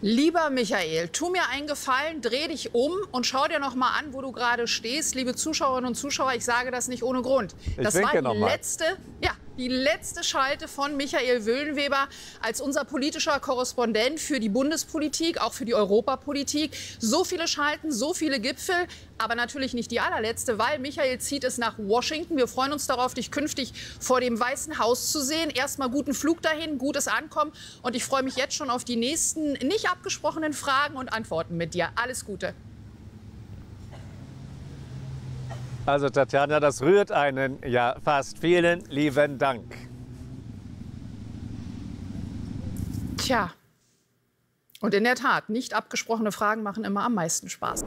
Lieber Michael, tu mir einen Gefallen, dreh dich um und schau dir noch mal an, wo du gerade stehst. Liebe Zuschauerinnen und Zuschauer, ich sage das nicht ohne Grund. Das war die letzte Schalte von Michael Wüllenweber als unser politischer Korrespondent für die Bundespolitik, auch für die Europapolitik. So viele Schalten, so viele Gipfel, aber natürlich nicht die allerletzte, weil Michael zieht es nach Washington. Wir freuen uns darauf, dich künftig vor dem Weißen Haus zu sehen. Erstmal guten Flug dahin, gutes Ankommen. Und ich freue mich jetzt schon auf die nächsten nicht abgesprochenen Fragen und Antworten mit dir. Alles Gute. Also Tatjana, das rührt einen ja fast. Vielen lieben Dank. Tja, und in der Tat, nicht abgesprochene Fragen machen immer am meisten Spaß.